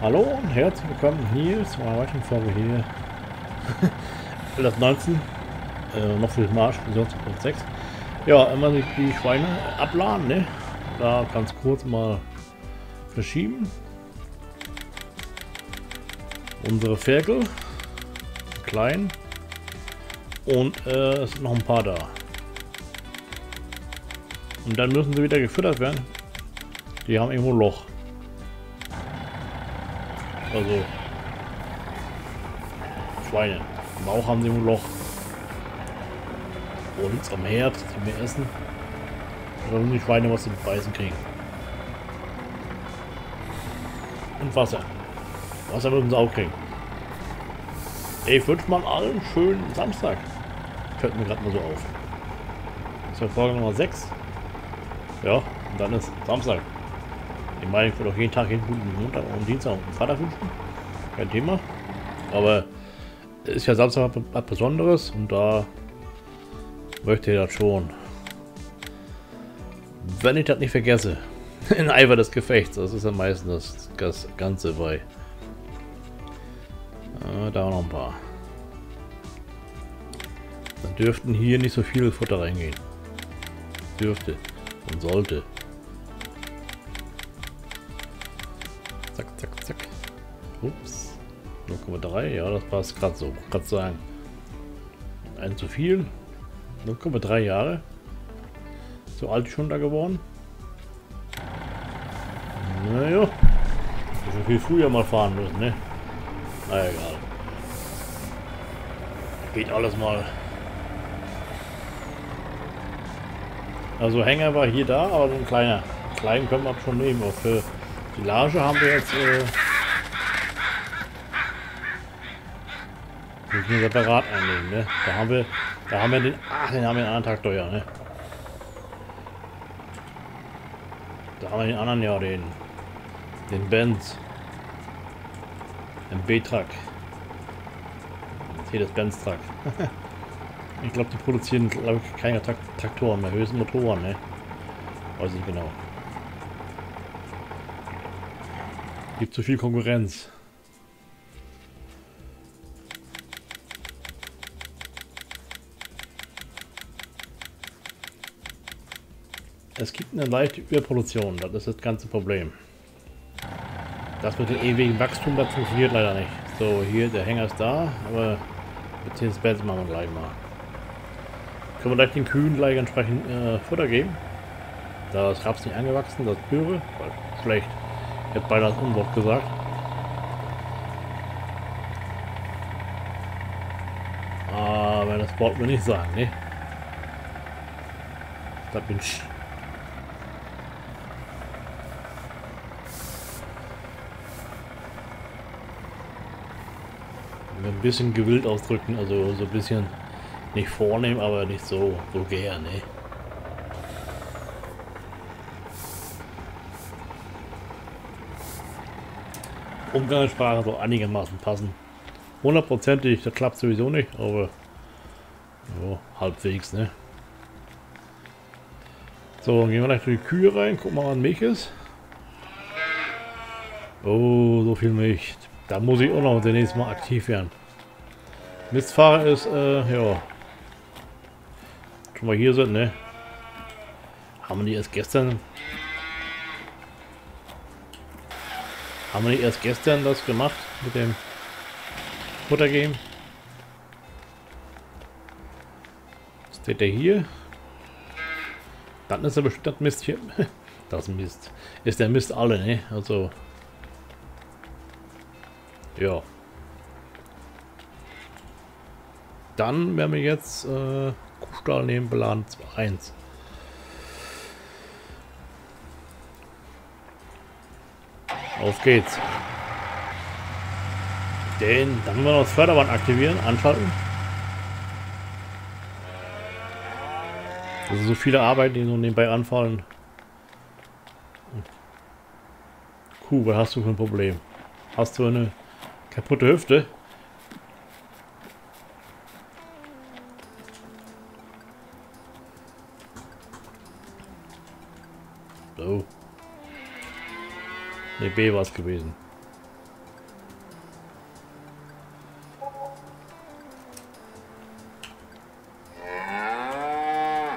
Hallo und herzlich willkommen hier zur Erreichungsfolge hier LS 19 Nordfriesische Marsch 6. Ja, immer die Schweine abladen, ne? Da ganz kurz mal verschieben. Unsere Ferkel klein und es sind noch ein paar da. Und dann müssen sie wieder gefüttert werden. Die haben irgendwo ein Loch. Also Schweine. Im Bauch haben sie ein Loch. Und am Herd zum Essen. Da müssen die Schweine was zum Beißen kriegen. Und Wasser. Wasser müssen sie auch kriegen. Ich wünsche mal allen schönen Samstag. Fällt mir gerade mal so auf. Das war Folge Nummer 6. Ja, und dann ist Samstag. Ich meine, ich würde auch jeden Tag, jeden guten Montag und Dienstag und Freitag wünschen. Kein Thema. Aber ist ja Samstag was Besonderes und da möchte ich das schon. Wenn ich das nicht vergesse, in Eifer des Gefechts, das ist am meisten das Ganze bei. Da noch ein paar. Dann dürften hier nicht so viel Futter reingehen. Dürfte und sollte. Zack, zack, zack. Ups. 0,3. Ja, das passt gerade so. Gerade sagen. Ein zu viel. 0,3 Jahre. So alt schon da geworden. Naja. Das hätte viel früher mal fahren müssen, ne? Na egal. Geht alles mal. Also Hänger war hier da, aber so ein kleiner. Kleinen können wir schon nehmen. Auch für die Lage haben wir jetzt müssen wir separat einnehmen, ne? Da haben wir den. Ach, den haben wir den anderen Tag teuer, ne? Da haben wir den anderen ja den Benz. Den B-Truck. Mercedes-Benz-Truck. Ich glaube, die produzieren keine Traktoren mehr, höchstens Motoren, ne? Weiß nicht genau. Gibt zu viel Konkurrenz. Es gibt eine leichte Überproduktion, das ist das ganze Problem. Das mit dem ewigen Wachstum, das funktioniert leider nicht. So, hier, der Hänger ist da, aber beziehungsweise machen wir gleich mal. Können wir gleich den Kühen gleich entsprechend Futter geben. Da ist Raps nicht angewachsen, das ist Möhre. Schlecht. Ich hätte beinahe das Unwort gesagt. Aber das Wort will ich nicht sagen, ne? Das bin ich. Ein bisschen gewillt ausdrücken, also so ein bisschen nicht vornehm, aber nicht so vulgär, ne? Umgangssprache so einigermaßen passen. Hundertprozentig, das klappt sowieso nicht, aber so, halbwegs, ne? So, gehen wir gleich für die Kühe rein, gucken mal, wann Milch ist. Oh, so viel Milch. Da muss ich auch noch demnächst mal aktiv werden. Mistfahrer ist, ja. Schon mal hier sind, ne? Haben wir nicht erst gestern das gemacht mit dem Futter geben? Steht der hier? Dann ist er bestimmt das Mist hier. Das Mist. Ist der Mist alle, ne? Also. Ja. Dann werden wir jetzt Kuhstall nehmen, beladen 2-1. Auf geht's. Dann müssen wir noch das Förderband aktivieren, anschalten. Also so viele Arbeiten, die so nebenbei anfallen. Kuh, was hast du für ein Problem? Hast du eine kaputte Hüfte? So. Ne, B war es gewesen.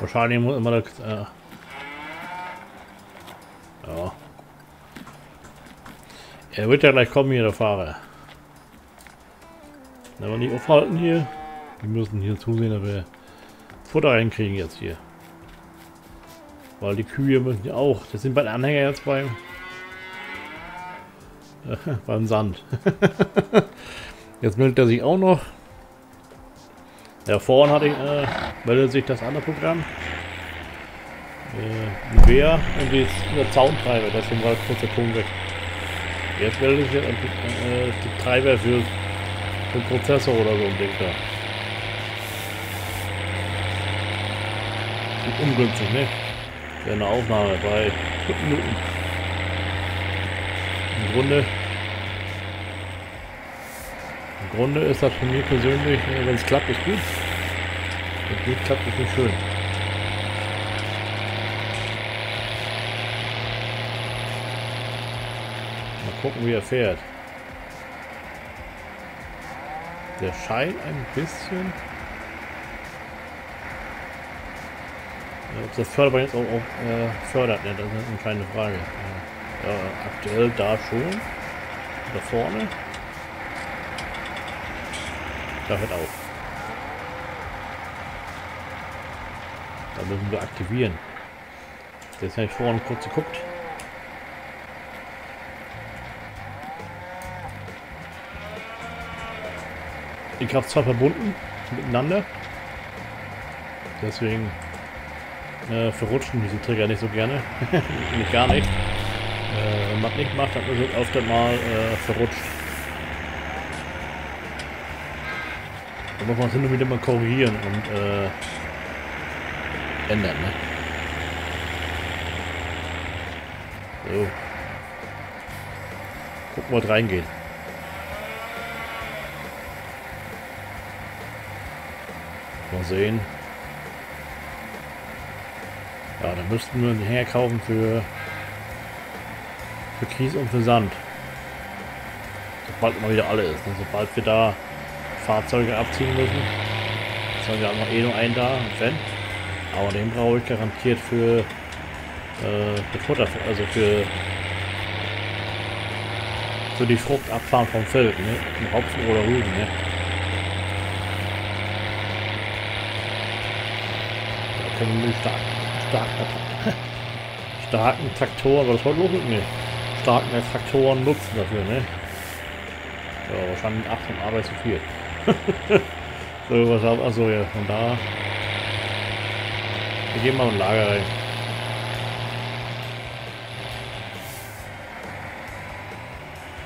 Wahrscheinlich muss immer das. Ja. Er wird ja gleich kommen hier, der Fahrer. Aber nicht aufhalten hier. Wir müssen hier zusehen, dass wir Futter reinkriegen jetzt hier. Weil die Kühe müssen ja auch. Das sind bei den Anhänger jetzt beim Sand. Jetzt meldet er sich auch noch. Da vorne hatte ich, meldet sich das andere Programm. Die Wehr und die Zauntreiber, das sind mal kurz der Punkt weg. Jetzt meldet sich die Treiber für den Prozessor oder so ein Ding da. Ist ungünstig, ne? Wäre eine Aufnahme bei 5 Minuten. Im Grunde ist das für mich persönlich, wenn es klappt, ist gut. Wenn es nicht klappt, ist nicht schön. Mal gucken, wie er fährt. Der scheint ein bisschen. Ob das Förderband jetzt auch fördert, ne? Das ist eine kleine Frage. Ja, aktuell da schon. Da vorne. Da hört auf. Da müssen wir aktivieren. Jetzt habe ich vorhin kurz geguckt. Ich habe es zwar verbunden miteinander. Deswegen verrutschen diese Trigger nicht so gerne. Nicht gar nicht. Wenn man es nicht macht, dann wird oft einmal verrutscht. Da muss man hin und wieder mal korrigieren und ändern. Ne? So. Gucken, was reingeht. Mal sehen. Ja, da müssten wir einen Hänger kaufen für Kies und für Sand. Sobald mal wieder alle ist. Ne? Sobald wir da Fahrzeuge abziehen müssen. Jetzt haben wir auch noch eh nur einen da, einen Fan. Aber den brauche ich garantiert für Futter, also für die Fruchtabfahren vom Feld, ne? Im Hopfen oder Rüben, ne? Da können wir mit starken Traktoren, was war los mit mir? Starken Traktoren nutzen dafür, ne? Ja, wahrscheinlich 8 von Arbeit zu viel. So, was auch, also ja, von da. Wir gehen mal in Lager rein.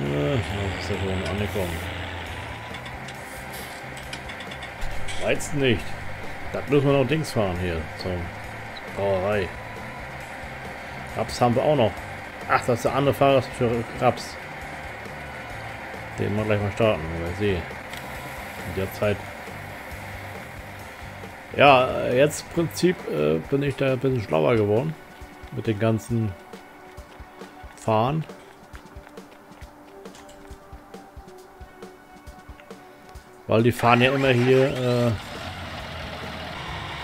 Ja, das ist ja schon angekommen. Weizen nicht. Das müssen wir noch Dings fahren hier zur Brauerei. Raps haben wir auch noch. Ach, das ist der andere Fahrer für Raps. Den wir gleich mal starten, weil ich sehe. In der Zeit. Ja, jetzt im Prinzip bin ich da ein bisschen schlauer geworden. Mit den ganzen Fahren. Weil die fahren ja immer hier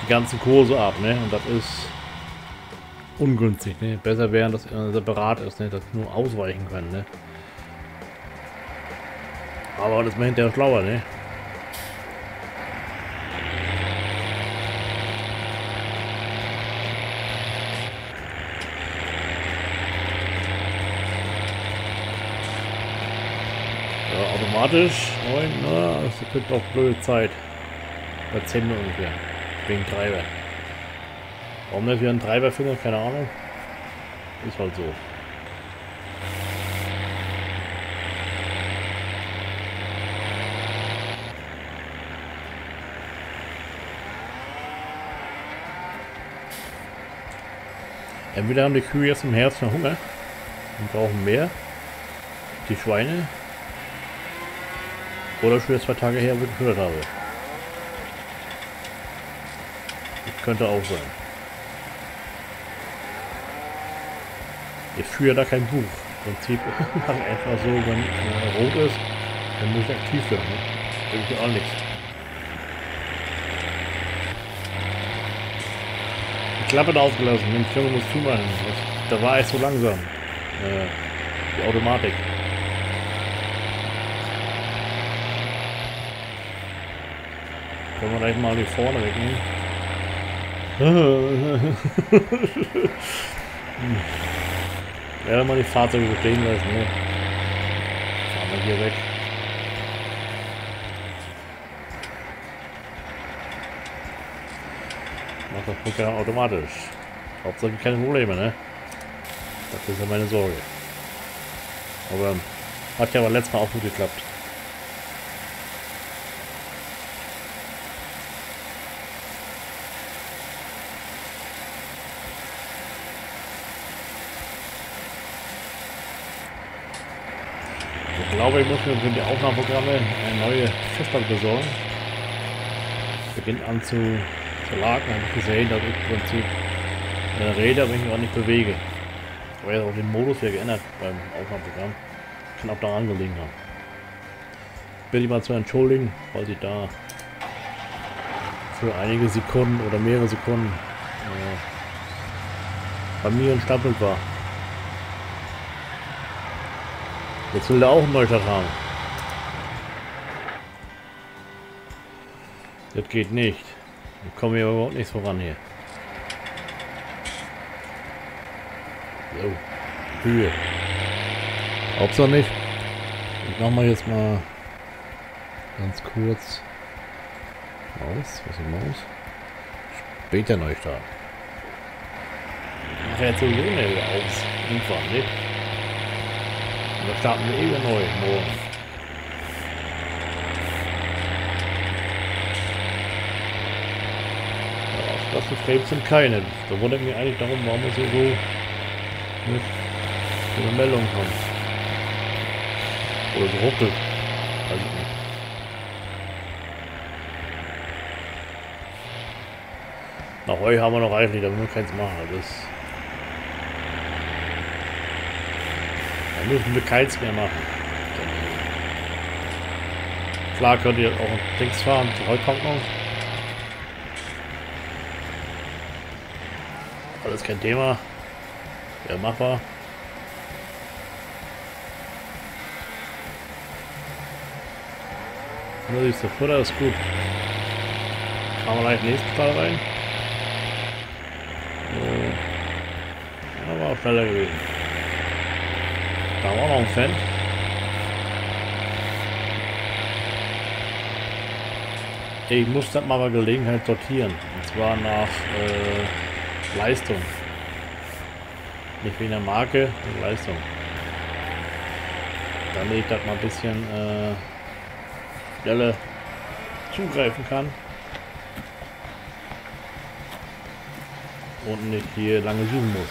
die ganzen Kurse ab, ne? Und das ist ungünstig, ne? Besser wäre, dass er separat ist, ne? Dass wir nur ausweichen können, ne? Aber das war hinterher schlauer, ne? Ja, automatisch. 9, na, das wird doch blöde Zeit. Bei 10 Minuten ungefähr. Wegen Treiber. Warum nicht wieder einen Treiber finden? Keine Ahnung. Ist halt so. Entweder haben die Kühe jetzt im Herbst noch Hunger und brauchen mehr, die Schweine, oder schon jetzt 2 Tage her, wo ich gehört habe. Das könnte auch sein. Ich führe da kein Buch. Im Prinzip mache ich einfach so, wenn er rot ist, dann muss ich aktiv werden. Ne? Irgendwie auch nichts. Klappe da aufgelassen, den Junge muss zumachen. Da war es so langsam. Die Automatik. Können wir gleich mal hier vorne wegnehmen. Ja, mal die Fahrzeuge so stehen lassen. Ne? Fahren wir hier weg. Macht das Programm automatisch. Hauptsache keine Probleme, ne? Das ist ja meine Sorge. Aber hat ja beim letzten Mal auch gut geklappt. Ich glaube, ich muss mir für die Aufnahmeprogramme eine neue Festplatte besorgen. Beginnt an zu verlagen, habe ich gesehen, dass ich im Prinzip rede, aber ich mich auch nicht bewege. Aber jetzt auch den Modus hier geändert beim Aufnahmeprogramm. Kann auch daran gelegen haben. Bitte ich mal zu entschuldigen, weil ich da für einige Sekunden oder mehrere Sekunden bei mir entstapelt war. Jetzt will der auch einen Neustart haben. Das geht nicht. Ich komme hier überhaupt nichts voran hier. So, Höhe. Hauptsache nicht. Ich mach mal jetzt mal ganz kurz Maus, was ist Maus? Später Neustart. Ich mache jetzt so eine Runde aus. Umfahren, nicht? Und da starten wir eben neu morgen. Ja, das Frames sind keine. Da wundert mich eigentlich darum, warum es hier so mit so einer Meldung kommt. Oder so ruckelt. Weiß ich nicht. Nach euch haben wir noch eigentlich, da müssen wir keins machen. Das müssen wir keins mehr machen. Klar könnt ihr auch Dings fahren, heute kommt noch. Alles kein Thema. Ja, machbar. Das ist der Futter, ist gut. Fahren wir gleich den nächsten Fall rein. So. Aber auch schneller gewesen. Da war noch ein Fan. Ich muss das mal bei Gelegenheit sortieren. Und zwar nach Leistung. Nicht wegen der Marke, sondern Leistung. Damit ich das mal ein bisschen schneller zugreifen kann. Und nicht hier lange suchen muss.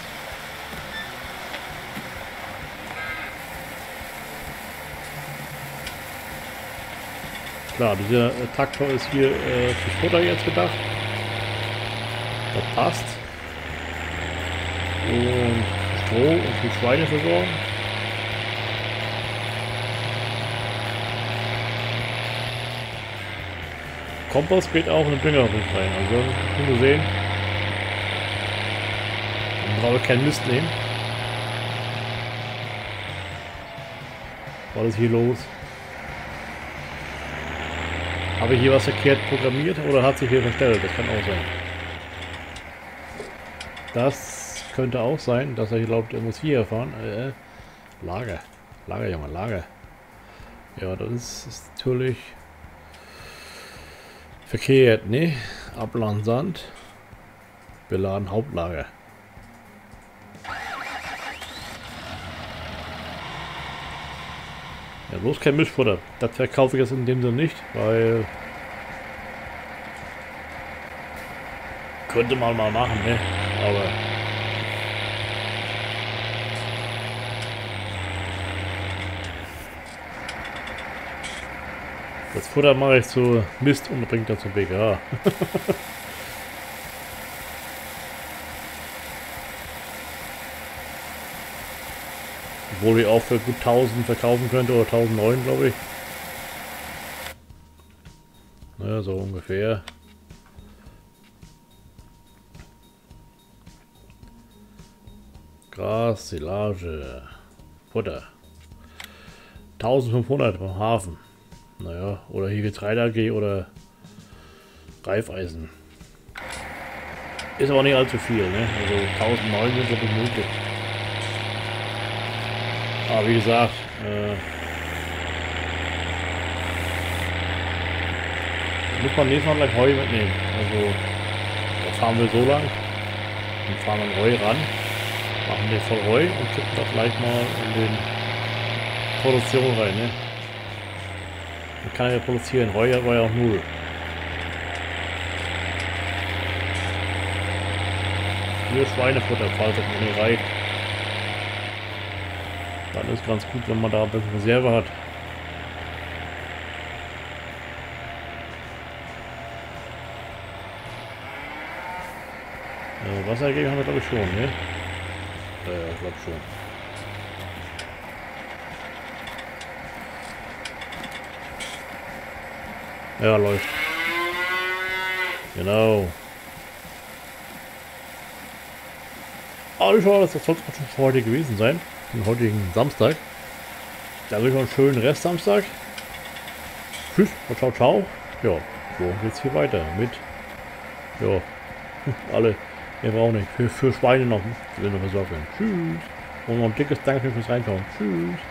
Klar, dieser Traktor ist hier für Futter jetzt gedacht. Das passt. Und Stroh und für Schweine versorgen. Kompost geht auch in den Dünger rein. Also, wie wir sehen, dann brauche ich keinen Mist nehmen. Was ist hier los? Habe ich hier was verkehrt programmiert oder hat sich hier verstellt? Das kann auch sein. Das könnte auch sein, dass er glaubt, er muss hier fahren. Lager. Lager, Junge, Lager. Ja, das ist natürlich verkehrt, ne? Abladen Sand. Beladen Hauptlager. Ja, bloß kein Mischfutter. Das verkaufe ich jetzt in dem Sinne nicht, weil könnte man mal machen, ne? Aber das Futter mache ich zu Mist und bringt dann zum BGH. Obwohl ich auch für gut 1000 verkaufen könnte oder 1009, glaube ich. Naja, so ungefähr. Gras, Silage, Butter. 1500 beim Hafen. Naja, oder hier Getreide AG oder Reifeisen. Ist aber nicht allzu viel, ne? Also 1009 sind so Minute. Aber wie gesagt, muss man nächstes Mal gleich Heu mitnehmen. Also da fahren wir so lang und fahren dann Heu ran, machen wir voll Heu und kippen das gleich mal in den Produktion rein. Ne? Man kann ja produzieren, Heu war ja auch null. Nur Schweinefutter, falls das nicht reicht. Dann ist ganz gut, wenn man da ein bisschen Reserve hat. Also Wasser haben wir glaube ich schon, ne? Ja, ich glaube schon. Ja, läuft. Genau. Aber ich schaue, das soll es schon für heute gewesen sein. Den heutigen Samstag. Da wünsche ich noch einen schönen Rest Samstag. Tschüss und ciao, ciao. Ja, so geht's hier weiter mit. Ja, alle. Wir brauchen nicht. Für Schweine noch. Wir sind noch versorgt werden. Tschüss. Und noch ein dickes Dankeschön fürs Reinschauen. Tschüss.